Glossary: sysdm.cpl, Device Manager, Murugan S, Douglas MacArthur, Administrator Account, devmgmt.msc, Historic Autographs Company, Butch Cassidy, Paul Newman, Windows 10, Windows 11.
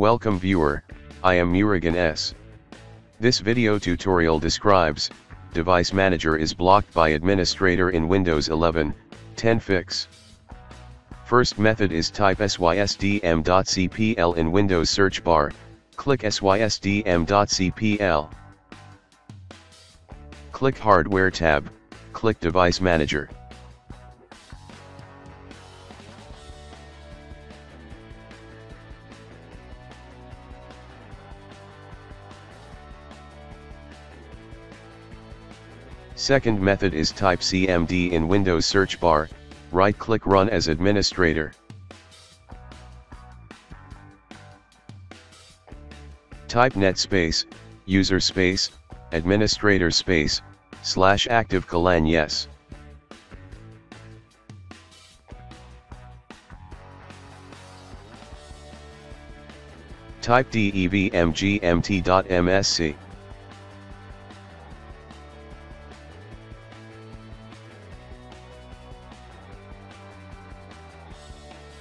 Welcome viewer, I am Murugan S. This video tutorial describes, Device Manager is blocked by administrator in Windows 11, 10 fix. First method is type sysdm.cpl in Windows search bar, click sysdm.cpl. Click Hardware tab, click Device Manager. Second method is type cmd in Windows search bar, right-click Run as Administrator. Type netspace, user space, administrator space, /active:\yes. Type devmgmt.msc.